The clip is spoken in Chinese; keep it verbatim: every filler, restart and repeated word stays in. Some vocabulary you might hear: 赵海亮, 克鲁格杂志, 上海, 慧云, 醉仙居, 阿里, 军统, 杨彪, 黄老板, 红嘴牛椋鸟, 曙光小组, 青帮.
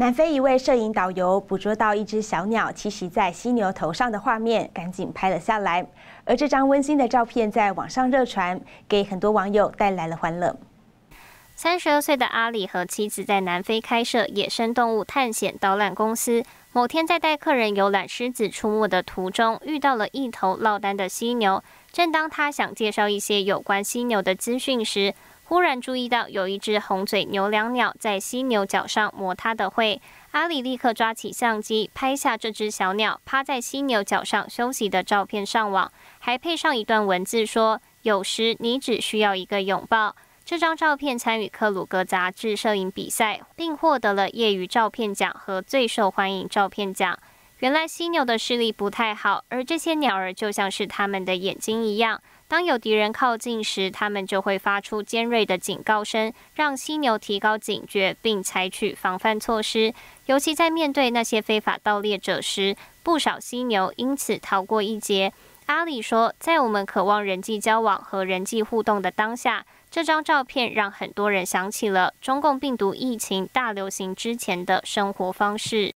南非一位摄影导游捕捉到一只小鸟栖息在犀牛头上的画面，赶紧拍了下来。而这张温馨的照片在网上热传，给很多网友带来了欢乐。 三十二岁的阿里和妻子在南非开设野生动物探险导览公司。某天在带客人游览狮子出没的途中，遇到了一头落单的犀牛。正当他想介绍一些有关犀牛的资讯时，忽然注意到有一只红嘴牛椋鸟在犀牛角上磨它的喙。阿里立刻抓起相机拍下这只小鸟趴在犀牛角上休息的照片上网，还配上一段文字说：“有时你只需要一个拥抱。” 这张照片参与克鲁格杂志摄影比赛，并获得了业余照片奖和最受欢迎照片奖。原来犀牛的视力不太好，而这些鸟儿就像是它们的眼睛一样，当有敌人靠近时，它们就会发出尖锐的警告声，让犀牛提高警觉并采取防范措施。尤其在面对那些非法盗猎者时，不少犀牛因此逃过一劫。阿里说，在我们渴望人际交往和人际互动的当下， 这张照片让很多人想起了中共病毒疫情大流行之前的生活方式。